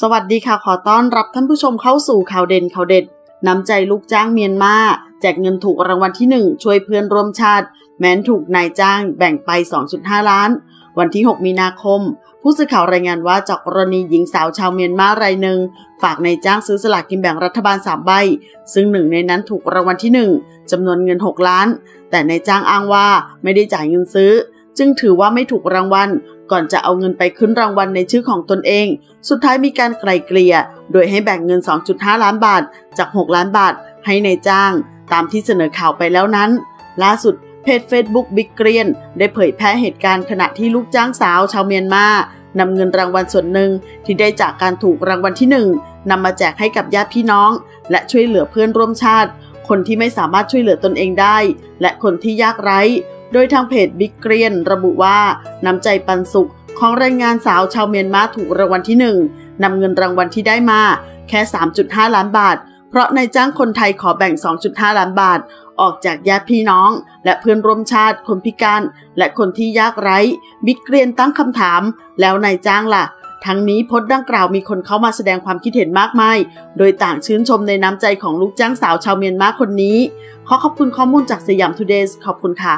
สวัสดีค่ะขอต้อนรับท่านผู้ชมเข้าสู่ข่าวเด่นข่าวเด็ดน้ำใจลูกจ้างเมียนมาแจกเงินถูกรางวัลที่1ช่วยเพื่อนร่วมชาติแม้นถูกนายจ้างแบ่งไป 2.5 ล้านวันที่6มีนาคมผู้สื่อข่าวรายงานว่าจากกรณีหญิงสาวชาวเมียนมารายหนึ่งฝากนายจ้างซื้อสลากกินแบ่งรัฐบาล3ใบซึ่งหนึ่งในนั้นถูกรางวัลที่1จำนวนเงิน6ล้านแต่นายจ้างอ้างว่าไม่ได้จ่ายเงินซื้อจึงถือว่าไม่ถูกรางวัลก่อนจะเอาเงินไปขึ้นรางวัลในชื่อของตนเองสุดท้ายมีการไกล่เกลี่ยโดยให้แบ่งเงิน 2.5 ล้านบาทจาก6ล้านบาทให้นายจ้างตามที่เสนอข่าวไปแล้วนั้นล่าสุดเพจ Facebook บิ๊กเกรียนได้เผยแพร่เหตุการณ์ขณะที่ลูกจ้างสาวชาวเมียนมานำเงินรางวัลส่วนหนึ่งที่ได้จากการถูกรางวัลที่1นำมาแจกให้กับญาติพี่น้องและช่วยเหลือเพื่อนร่วมชาติคนที่ไม่สามารถช่วยเหลือตนเองได้และคนที่ยากไร้โดยทางเพจบิ๊กเกรียนระบุว่าน้ำใจปันสุขของแรงงานสาวชาวเมียนมาถูกรางวัลที่1นำเงินรางวัลที่ได้มาแค่ 3.5 ล้านบาทเพราะนายจ้างคนไทยขอแบ่ง 2.5 ล้านบาทออกจากญาติพี่น้องและเพื่อนร่วมชาติคนพิการและคนที่ยากไร้บิ๊กเกรียนตั้งคำถามแล้วนายจ้างล่ะทั้งนี้โพสต์ดังกล่าวมีคนเข้ามาแสดงความคิดเห็นมากมายโดยต่างชื่นชมในน้ำใจของลูกจ้างสาวชาวเมียนมาคนนี้ขอขอบคุณข้อมูลจากสยามทูเดย์ขอบคุณค่ะ